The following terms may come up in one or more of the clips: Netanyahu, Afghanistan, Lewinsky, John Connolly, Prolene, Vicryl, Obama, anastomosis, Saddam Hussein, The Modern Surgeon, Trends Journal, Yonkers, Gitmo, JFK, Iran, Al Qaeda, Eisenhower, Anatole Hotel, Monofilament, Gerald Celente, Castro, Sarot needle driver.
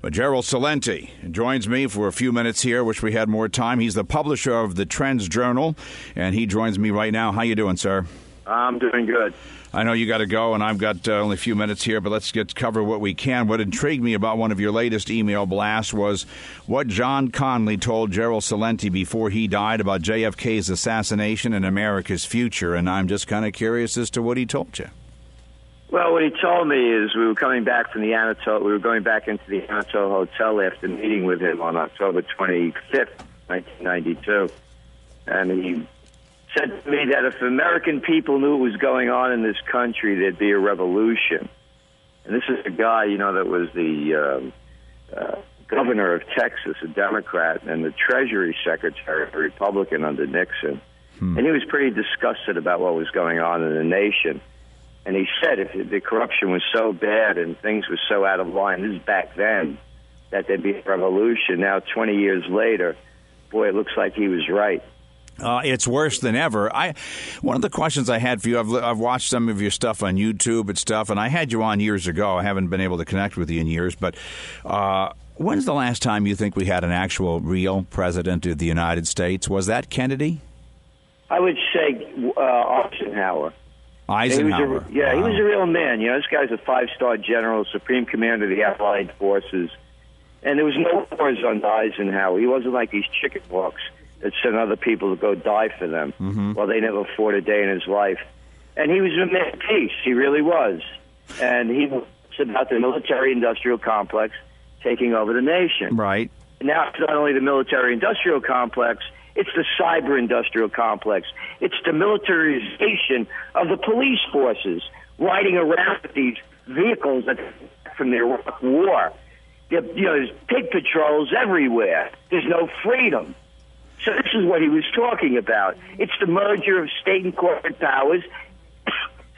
But Gerald Celente joins me for a few minutes here. Wish we had more time. He's the publisher of the Trends Journal, and he joins me right now. How you doing, sir? I'm doing good. I know you got to go, and I've got only a few minutes here, but let's get cover what we can. What intrigued me about one of your latest email blasts was what John Connolly told Gerald Celente before he died about JFK's assassination and America's future, and I'm just kind of curious as to what he told you. Well, what he told me is we were coming back from the Anatole. We were going back into the Anatole Hotel after meeting with him on October 25th, 1992. And he said to me that if American people knew what was going on in this country, there'd be a revolution. And this is a guy, you know, that was the governor of Texas, a Democrat, and the Treasury Secretary, a Republican under Nixon. And he was pretty disgusted about what was going on in the nation. And he said if the corruption was so bad and things were so out of line, this is back then, that there'd be a revolution. Now, 20 years later, boy, it looks like he was right. It's worse than ever. One of the questions I had for you, I've watched some of your stuff on YouTube and stuff, and I had you on years ago. I haven't been able to connect with you in years, but when's the last time you think we had an actual real president of the United States? Was that Kennedy? I would say Eisenhower. Eisenhower. He was a real man. You know, this guy's a five-star general, supreme commander of the Allied Forces. And there was no wars under Eisenhower. He wasn't like these chicken walks that sent other people to go die for them. Well, they never fought a day in his life. And he was a man of peace. He really was. And he was about the military-industrial complex taking over the nation. Right. Now, it's not only the military-industrial complex, it's the cyber-industrial complex. It's the militarization of the police forces riding around with these vehicles from the Iraq War. You know, there's pig patrols everywhere. There's no freedom. So this is what he was talking about. It's the merger of state and corporate powers.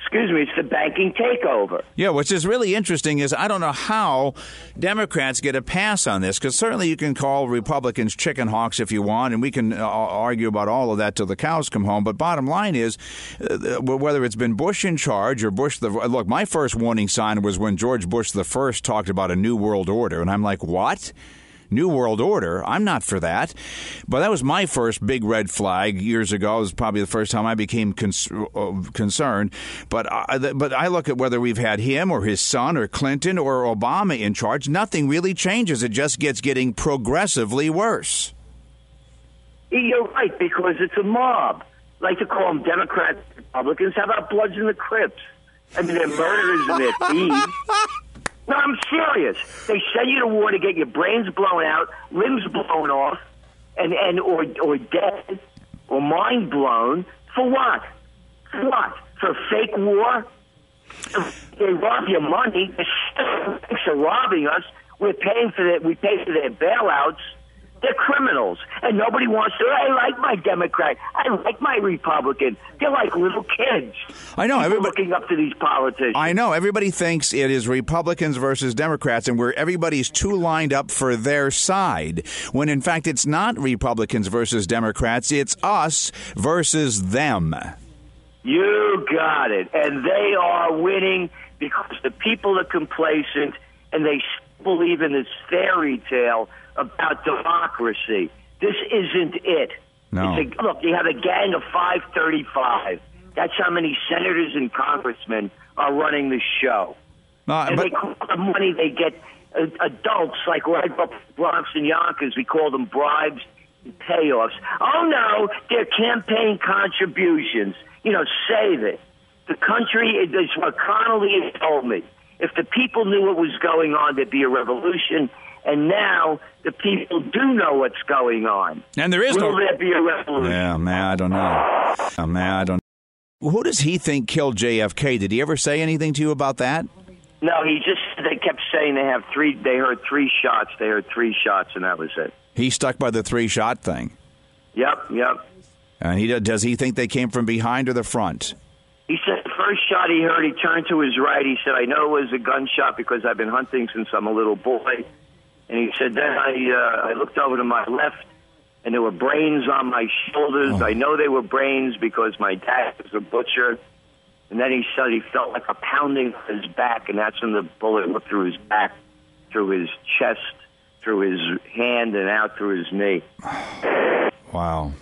Excuse me, it's the banking takeover. Yeah, which is really interesting is I don't know how Democrats get a pass on this, because certainly you can call Republicans chicken hawks if you want, and we can argue about all of that till the cows come home. But bottom line is, whether it's been Bush in charge or Bush the... Look, my first warning sign was when George Bush the first talked about a new world order, and I'm like, what? New World Order. I'm not for that. But that was my first big red flag years ago. It was probably the first time I became concerned. But I look at whether we've had him or his son or Clinton or Obama in charge. Nothing really changes. It just gets getting progressively worse. You're right, because it's a mob. I like to call them Democrats, Republicans. How about Bloods and the Crips? I mean, they're murderers and they're thieves. No, I'm serious. They send you to war to get your brains blown out, limbs blown off, or dead, or mind blown. For what? For what? For a fake war? They rob your money. Thanks for robbing us. We're paying for that. We pay for their bailouts. They're criminals, and nobody wants to. I like my Democrat. I like my Republican. They're like little kids. I know. Everybody looking up to these politicians. I know. Everybody thinks it is Republicans versus Democrats, and where everybody's too lined up for their side, when in fact it's not Republicans versus Democrats. It's us versus them. You got it. And they are winning because the people are complacent, and they believe in this fairy tale about democracy. This isn't it. No. Look, you have a gang of 535. That's how many senators and congressmen are running the show. And they call the money they get, adults like right up Bronx and Yonkers, we call them bribes and payoffs. Oh, no, they're campaign contributions. You know, save it. The country, is what Connolly told me. If the people knew what was going on, there'd be a revolution. And now the people do know what's going on. And there is there be a revolution? Yeah, man, I don't know. Who does he think killed JFK? Did he ever say anything to you about that? No, he just they kept saying they heard three shots. They heard three shots, and that was it. He stuck by the three-shot thing. Yep. And does he think they came from behind or the front? He said the first shot he heard, he turned to his right. He said, I know it was a gunshot because I've been hunting since I'm a little boy. And he said, then I looked over to my left, and there were brains on my shoulders. Oh. I know they were brains because my dad was a butcher. And then he said he felt like a pounding on his back, and that's when the bullet went through his back. through his chest, through his hand, and out through his knee. Wow.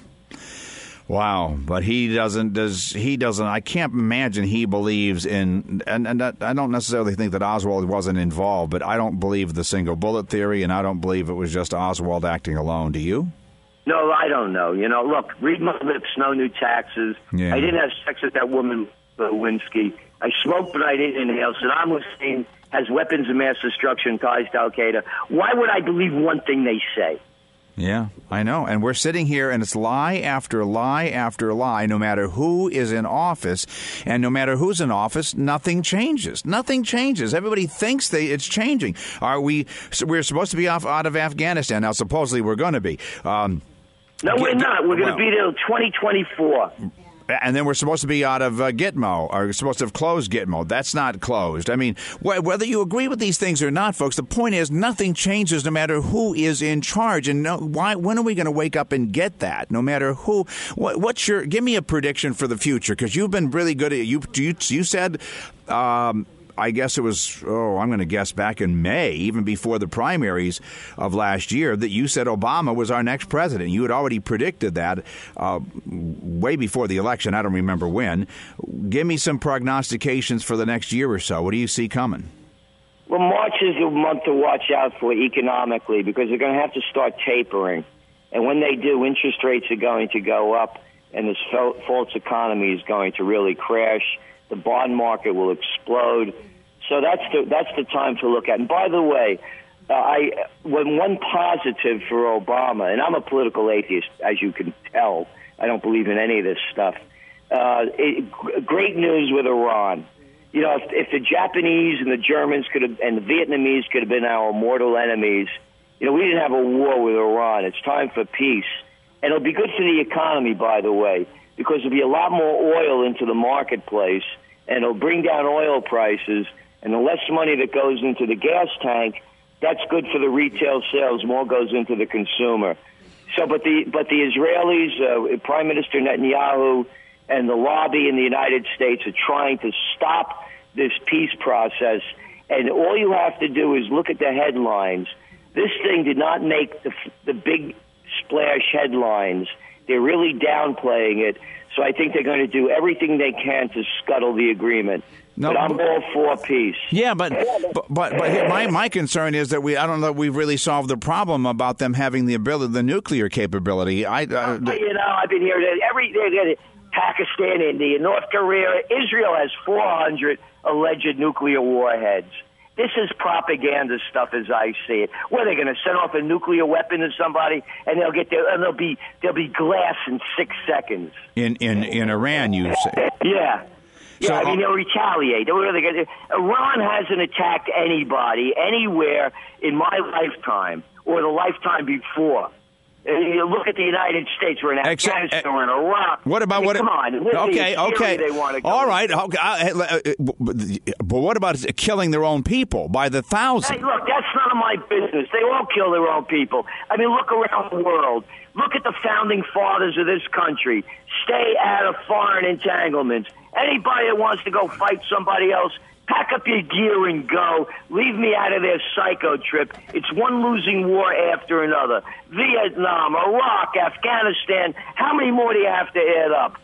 Wow, but he doesn't. I can't imagine he believes in. And I don't necessarily think that Oswald wasn't involved, but I don't believe the single bullet theory, and I don't believe it was just Oswald acting alone. Do you? No, I don't know. You know, look, read my lips, no new taxes. Yeah. I didn't have sex with that woman, Lewinsky. I smoked, but I didn't inhale. Saddam Hussein has weapons of mass destruction, ties to Al Qaeda. Why would I believe one thing they say? Yeah, I know. And we're sitting here and it's lie after lie after lie, no matter who is in office. And no matter who's in office, nothing changes. Nothing changes. Everybody thinks it's changing. We're supposed to be out of Afghanistan. Now, supposedly we're going to be. No, we're not. We're going to be there till 2024. And then we're supposed to be out of Gitmo, or supposed to have closed Gitmo. That's not closed. I mean, whether you agree with these things or not, folks, the point is nothing changes no matter who is in charge. And when are we going to wake up and get that? No matter who. Give me a prediction for the future, because you've been really good at it. You said, I guess it was, I'm going to guess back in May, even before the primaries of last year, that you said Obama was our next president. You had already predicted that way before the election. I don't remember when. Give me some prognostications for the next year or so. What do you see coming? Well, March is the month to watch out for economically, because they're going to have to start tapering. And when they do, interest rates are going to go up, and this false economy is going to really crash. The bond market will explode. So that's the time to look at. And by the way, one positive for Obama, and I'm a political atheist, as you can tell. I don't believe in any of this stuff. Great news with Iran. You know, if the Japanese and the Germans and the Vietnamese could have been our mortal enemies, you know, we didn't have a war with Iran. It's time for peace. And it'll be good for the economy, by the way, because there'll be a lot more oil into the marketplace, and it'll bring down oil prices, and the less money that goes into the gas tank, that's good for the retail sales, more goes into the consumer. So, but the Israelis, Prime Minister Netanyahu, and the lobby in the United States are trying to stop this peace process, and all you have to do is look at the headlines. This thing did not make the big splash headlines. They're really downplaying it, so I think they're going to do everything they can to scuttle the agreement. No, but I'm all for peace. Yeah, but my concern is that I don't know if we've really solved the problem about them having the nuclear capability. I've been hearing Pakistan, India, North Korea, Israel has 400 alleged nuclear warheads. This is propaganda stuff, as I see it. Where they're going to send off a nuclear weapon to somebody, and they'll get there, and there'll be glass in 6 seconds. In Iran, you say? Yeah. Yeah, so, I mean, they'll retaliate. Iran hasn't attacked anybody anywhere in my lifetime or the lifetime before. You look at the United States. We're in Afghanistan. We're in Iraq. What about what? Come on. Okay. They want to go. All right. But what about killing their own people by the thousands? Hey, look, that's none of my business. They all kill their own people. I mean, look around the world. Look at the founding fathers of this country. Stay out of foreign entanglements. Anybody that wants to go fight somebody else, pack up your gear and go. Leave me out of their psycho trip. It's one losing war after another. Vietnam, Iraq, Afghanistan. How many more do you have to add up?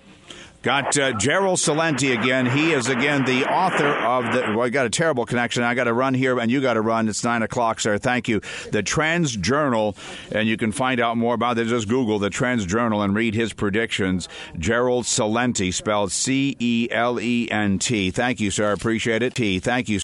Got Gerald Celente again. He is, again, the author of the... Well, I got a terrible connection. I got to run here, and you got to run. It's 9 o'clock, sir. Thank you. The Trends Journal, and you can find out more about it. Just Google the Trends Journal and read his predictions. Gerald Celente, spelled C-E-L-E-N-T. Thank you, sir. Appreciate it. Thank you, sir.